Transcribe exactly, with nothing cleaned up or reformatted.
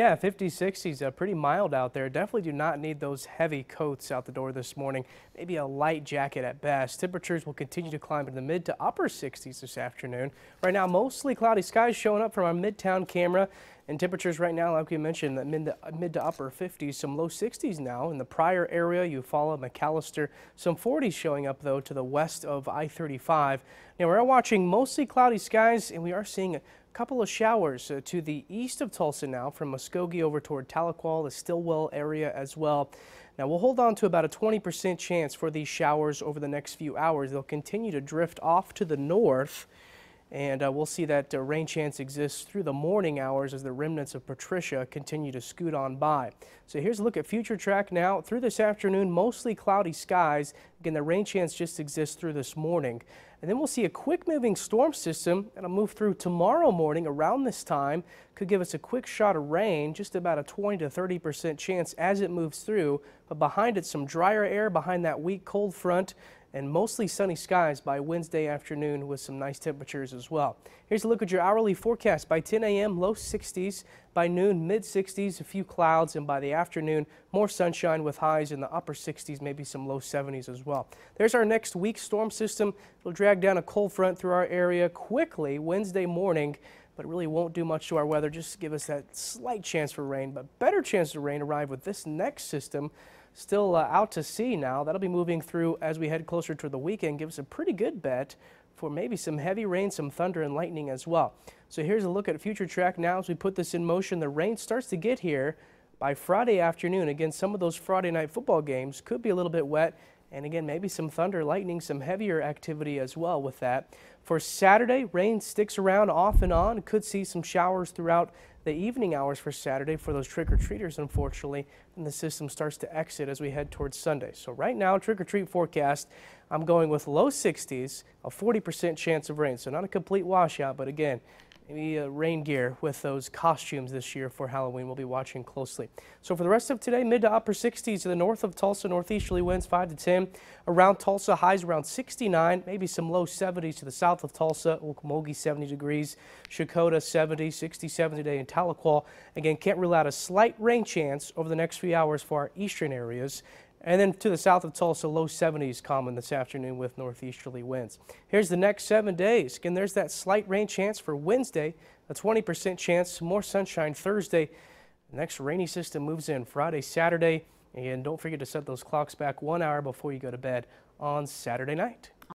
Yeah, fifties, sixties, uh, pretty mild out there. Definitely do not need those heavy coats out the door this morning. Maybe a light jacket at best. Temperatures will continue to climb in the mid to upper sixties this afternoon. Right now, mostly cloudy skies showing up from our midtown camera. And temperatures right now, like we mentioned, that mid, mid to upper fifties, some low sixties now in the Pryor area. You follow McAllister, some forties showing up though to the west of I thirty-five. Now we're watching mostly cloudy skies, and we are seeing a couple of showers uh, to the east of Tulsa now, from Muskogee over toward Tahlequah, the Stillwell area as well. Now we'll hold on to about a twenty percent chance for these showers over the next few hours. They'll continue to drift off to the north. And uh, we'll see that uh, rain chance exists through the morning hours as the remnants of Patricia continue to scoot on by. So here's a look at future track now. Through this afternoon, mostly cloudy skies. Again, the rain chance just exists through this morning. And then we'll see a quick moving storm system that'll move through tomorrow morning around this time. Could give us a quick shot of rain, just about a twenty to thirty percent chance as it moves through. But behind it, some drier air behind that weak cold front, and mostly sunny skies by Wednesday afternoon with some nice temperatures as well. Here's a look at your hourly forecast. By ten A M, low sixties, by noon, mid sixties, a few clouds, and by the afternoon, more sunshine with highs in the upper sixties, maybe some low seventies as well. There's our next week's storm system. It'll drag down a cold front through our area quickly Wednesday morning, but really won't do much to our weather. Just give us that slight chance for rain, but better chance of rain arrive with this next system. Still uh, out to sea now. That'll be moving through as we head closer to the weekend. Give us a pretty good bet for maybe some heavy rain, some thunder and lightning as well. So here's a look at future track now as we put this in motion. The rain starts to get here by Friday afternoon. Again, some of those Friday night football games could be a little bit wet. And again, maybe some thunder, lightning, some heavier activity as well with that. For Saturday, rain sticks around off and on. Could see some showers throughout the evening hours for Saturday for those trick-or-treaters, unfortunately, and the system starts to exit as we head towards Sunday. So right now, trick-or-treat forecast, I'm going with low sixties, a forty percent chance of rain. So not a complete washout, but again, maybe a rain gear with those costumes this year for Halloween. We'll be watching closely. So for the rest of today, mid to upper sixties to the north of Tulsa, northeasterly winds five to ten. Around Tulsa, highs around sixty-nine, maybe some low seventies to the south of Tulsa. Okmulgee seventy degrees, Chikota seventy, sixty-seven today in Tahlequah. Again, can't rule out a slight rain chance over the next few hours for our eastern areas. And then to the south of Tulsa, low seventies common this afternoon with northeasterly winds. Here's the next seven days. Again, there's that slight rain chance for Wednesday, a twenty percent chance, more sunshine Thursday. The next rainy system moves in Friday, Saturday. And don't forget to set those clocks back one hour before you go to bed on Saturday night.